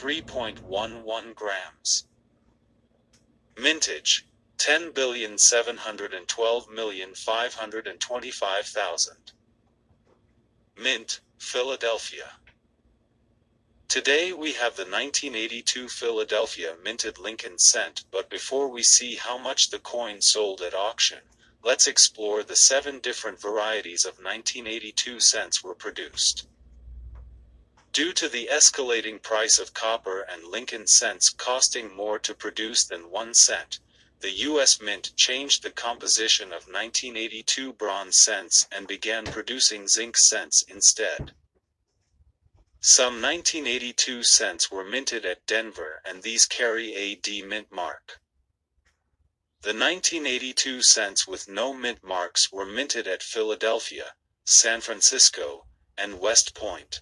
3.11 grams. Mintage, 10,712,525,000. Mint, Philadelphia. Today we have the 1982 Philadelphia minted Lincoln cent, but before we see how much the coin sold at auction, let's explore the 7 different varieties of 1982 cents were produced. Due to the escalating price of copper and Lincoln cents costing more to produce than 1 cent, the U.S. Mint changed the composition of 1982 bronze cents and began producing zinc cents instead. Some 1982 cents were minted at Denver, and these carry a D mint mark. The 1982 cents with no mint marks were minted at Philadelphia, San Francisco, and West Point.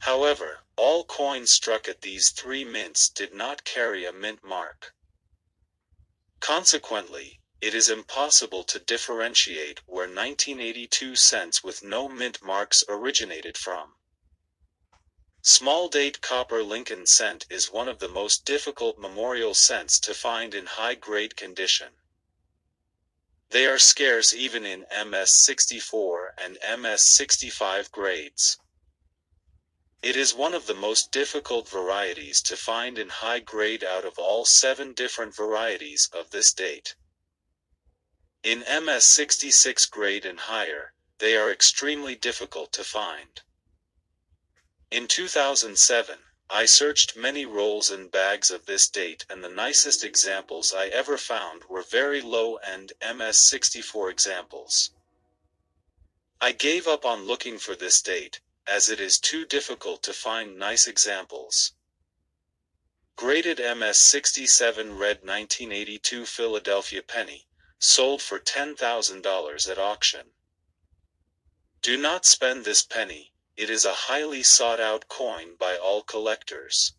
However, all coins struck at these 3 mints did not carry a mint mark. Consequently, it is impossible to differentiate where 1982 cents with no mint marks originated from. Small date copper Lincoln cent is one of the most difficult memorial cents to find in high-grade condition. They are scarce even in MS 64 and MS 65 grades. It is one of the most difficult varieties to find in high grade out of all 7 different varieties of this date. In MS 66 grade and higher, they are extremely difficult to find. In 2007, I searched many rolls and bags of this date, and the nicest examples I ever found were very low-end MS 64 examples. I gave up on looking for this date, as it is too difficult to find nice examples. Graded MS 67 red 1982 Philadelphia penny, sold for $10,000 at auction. Do not spend this penny, it is a highly sought-out coin by all collectors.